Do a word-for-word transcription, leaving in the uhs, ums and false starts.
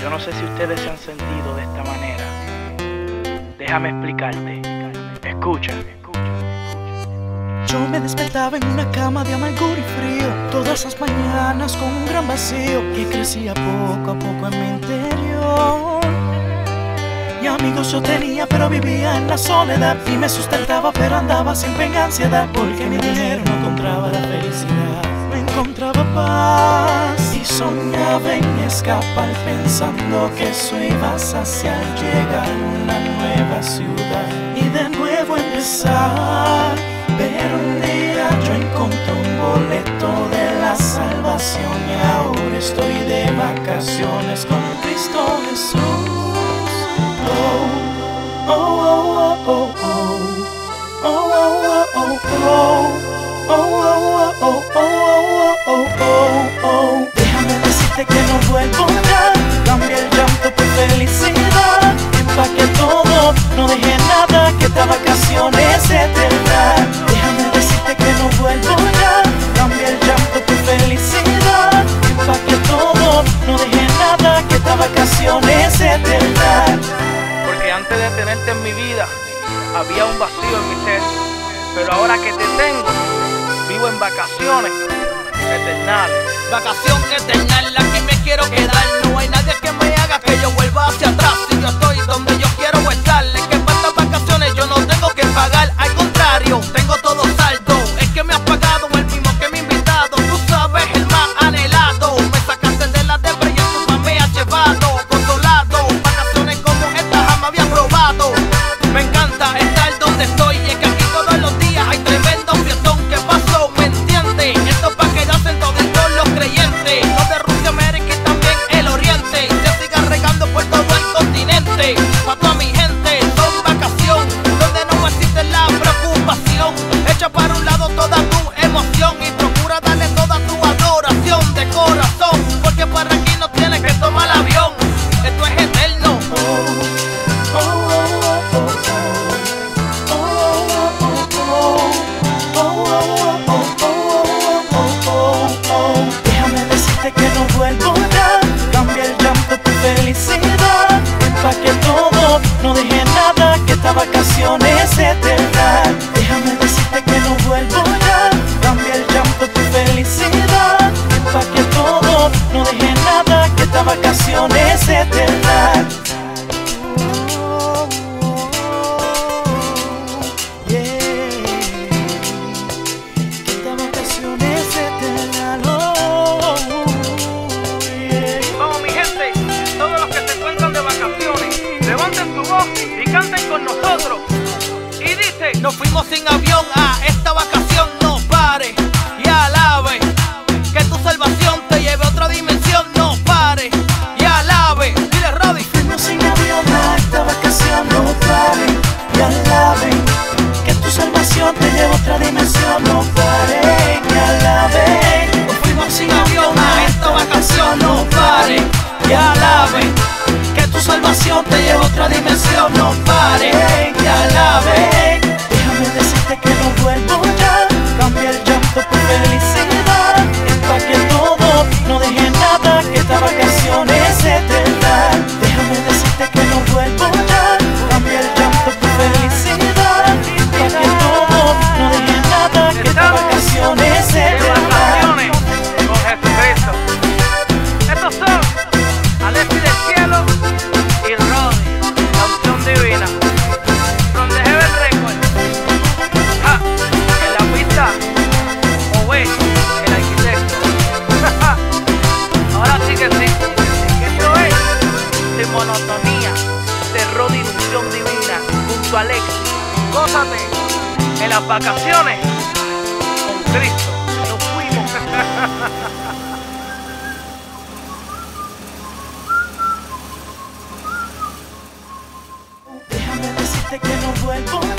Yo no sé si ustedes se han sentido de esta manera. Déjame explicarte. Escucha. Yo me despertaba en una cama de amargura y frío, todas las mañanas con un gran vacío que crecía poco a poco en mi interior. Y amigos yo tenía pero vivía en la soledad, y me sustentaba pero andaba siempre en ansiedad, porque mi dinero no encontraba la felicidad. No encontraba paz y soñaba en escapar, pensando que eso iba a saciar, llegar a una nueva ciudad y de nuevo empezar. Pero un día yo encontré un boleto de la salvación y ahora estoy de vacaciones con Cristo Jesús. Oh, oh, oh, oh, oh, oh, oh, oh, oh, oh, oh, oh, oh, oh, oh, oh, oh. Déjame decirte que no vuelvo atrás, cambié el llanto por felicidad, empaqué todo, no dejé nada, que estas vacaciones se tendrán. Porque antes de tenerte en mi vida había un vacío en mi ser, pero ahora que te tengo vivo en vacaciones eternales. Vacación eternal, aquí me quiero quedar. No hay nadie que me haga que yo vuelva hacia atrás. Si yo estoy donde yo quiero estar, es que para estas vacaciones yo no tengo que pagar. Al contrario, tengo todo saldo. Es que me has pagado el mismo que me he invitado. Tú sabes, el más anhelado. Me sacaste de la depre y tu mamá me ha llevado. Nos fuimos sin avión a esta vacación, no pare y alabe que tu salvación te lleve a otra dimensión, no pare y alabe. Dile Rody, fuimos sin avión a esta vacación, no pare y alabe que tu salvación te lleve a otra dimensión, no pare y alabe. Nos fuimos sin avión a esta vacación, no pare y alabe que tu salvación te lleve a otra dimensión, no pare y alabe. Alexis del Cielo y Rody, canción divina, donde se ve el récord, ja, en la pista, o el arquitecto, ahora sí que sí, esto es de monotonía, de Rody, canción divina, junto a Alexis, gózate en las vacaciones, con Cristo, nos fuimos, que no vuelvo.